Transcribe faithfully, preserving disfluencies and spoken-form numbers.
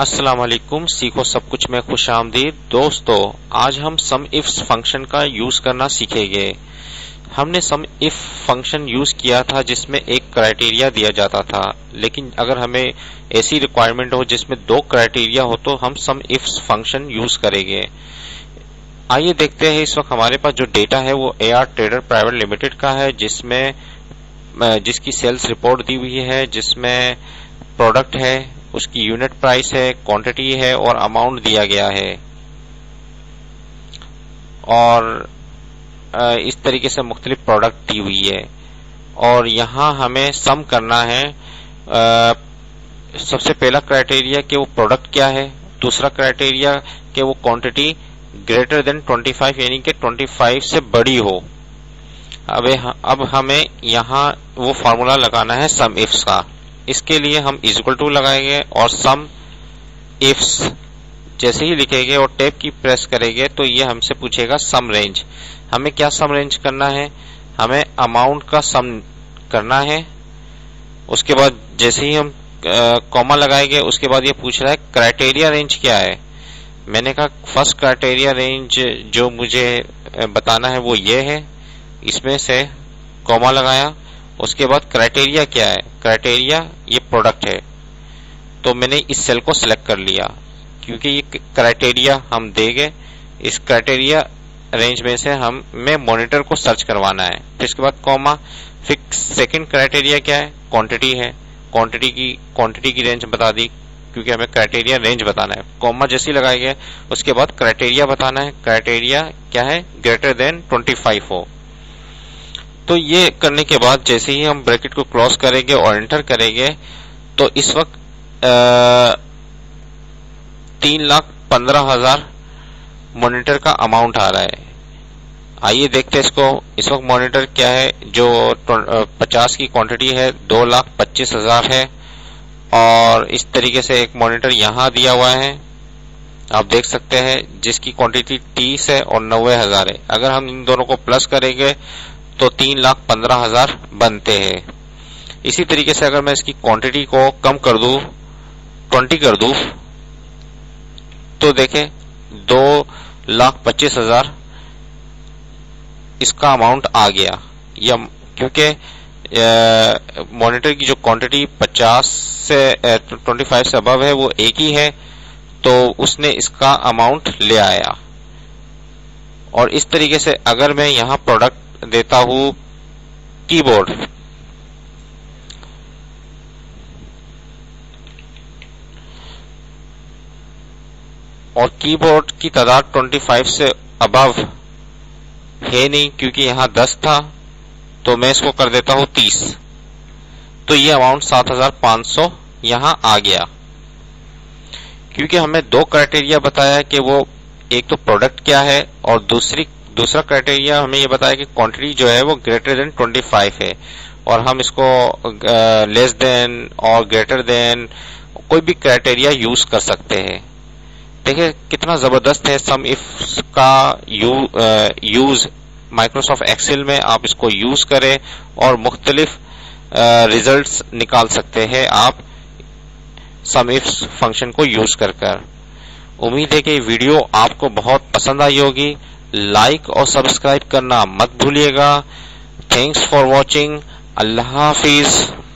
अस्सलाम वालेकुम, सीखो सब कुछ में खुश आमदीद। दोस्तों, आज हम सम इफ्स फंक्शन का यूज करना सीखेंगे। हमने सम इफ फंक्शन यूज किया था जिसमें एक क्राइटेरिया दिया जाता था, लेकिन अगर हमें ऐसी रिक्वायरमेंट हो जिसमें दो क्राइटेरिया हो तो हम सम इफ्स फंक्शन यूज करेंगे। आइए देखते हैं, इस वक्त हमारे पास जो डेटा है वो A R trader private limited का है, जिसमें जिसकी सेल्स रिपोर्ट दी हुई है, जिसमें प्रोडक्ट है, उसकी यूनिट प्राइस है, क्वांटिटी है और अमाउंट दिया गया है। और इस तरीके से मुख्तलिफ प्रोडक्ट दी हुई है और यहाँ हमें सम करना है। सबसे पहला क्राइटेरिया कि वो प्रोडक्ट क्या है, दूसरा क्राइटेरिया कि वो क्वांटिटी ग्रेटर देन पच्चीस यानी कि पच्चीस से बड़ी हो। अब अब हमें यहाँ वो फार्मूला लगाना है सम इफ्स का। इसके लिए हम इक्वल टू लगाएंगे और सम इफ्स जैसे ही लिखेंगे और टैब की प्रेस करेंगे तो ये हमसे पूछेगा सम रेंज। हमें क्या सम रेंज करना है, हमें अमाउंट का सम करना है। उसके बाद जैसे ही हम कॉमा लगाएंगे उसके बाद ये पूछ रहा है क्राइटेरिया रेंज क्या है। मैंने कहा फर्स्ट क्राइटेरिया रेंज जो मुझे बताना है वो ये है, इसमें से कॉमा लगाया। उसके बाद क्राइटेरिया क्या है, क्राइटेरिया ये प्रोडक्ट है, तो मैंने इस सेल को सिलेक्ट कर लिया क्योंकि ये क्राइटेरिया हम देंगे। इस क्राइटेरिया रेंज में से हम में मॉनिटर को सर्च करवाना है। फिर इसके बाद कॉमा, फिर सेकंड क्राइटेरिया क्या है, क्वांटिटी है, क्वांटिटी की क्वांटिटी की रेंज बता दी क्योंकि हमें क्राइटेरिया रेंज बताना है। कॉमा जैसी लगाई गई, उसके बाद क्राइटेरिया बताना है, क्राइटेरिया क्या है, ग्रेटर देन ट्वेंटी फाइव हो। तो ये करने के बाद जैसे ही हम ब्रैकेट को क्रॉस करेंगे और एंटर करेंगे तो इस वक्त तीन लाख पंद्रह हजार मॉनिटर का अमाउंट आ रहा है। आइए देखते हैं इसको। इस वक्त मॉनिटर क्या है, जो पचास की क्वांटिटी है दो लाख पच्चीस हजार है और इस तरीके से एक मॉनिटर यहाँ दिया हुआ है, आप देख सकते हैं, जिसकी क्वांटिटी तीस है और नब्बे हजार है। अगर हम इन दोनों को प्लस करेंगे तो तीन लाख पंद्रह हजार बनते हैं। इसी तरीके से अगर मैं इसकी क्वांटिटी को कम कर दूं, बीस कर दूं, तो देखें दो लाख पच्चीस हजार इसका अमाउंट आ गया। या क्योंकि मॉनिटर की जो क्वांटिटी पचास से पच्चीस से अबव है वो एक ही है, तो उसने इसका अमाउंट ले आया। और इस तरीके से अगर मैं यहाँ प्रोडक्ट देता हूं कीबोर्ड, और कीबोर्ड की तादाद पच्चीस से अबव है नहीं क्योंकि यहां दस था, तो मैं इसको कर देता हूं तीस, तो ये अमाउंट सात हजार पाँच सौ यहां आ गया। क्योंकि हमें दो क्राइटेरिया बताया कि वो एक तो प्रोडक्ट क्या है और दूसरी दूसरा क्राइटेरिया हमें ये बताया कि क्वांटिटी जो है वो ग्रेटर देन पच्चीस है, और हम इसको लेस देन और ग्रेटर देन कोई भी क्राइटेरिया यूज कर सकते हैं। देखिए कितना जबरदस्त है सम इफ्स का यू, यूज। माइक्रोसॉफ्ट एक्सेल में आप इसको यूज करें और मुख्तलिफ रिजल्ट्स निकाल सकते हैं आप सम इफ्स फंक्शन को यूज कर कर। उम्मीद है कि वीडियो आपको बहुत पसंद आई होगी। लाइक और सब्सक्राइब करना मत भूलिएगा। Thanks for watching. अल्लाह हाफिज।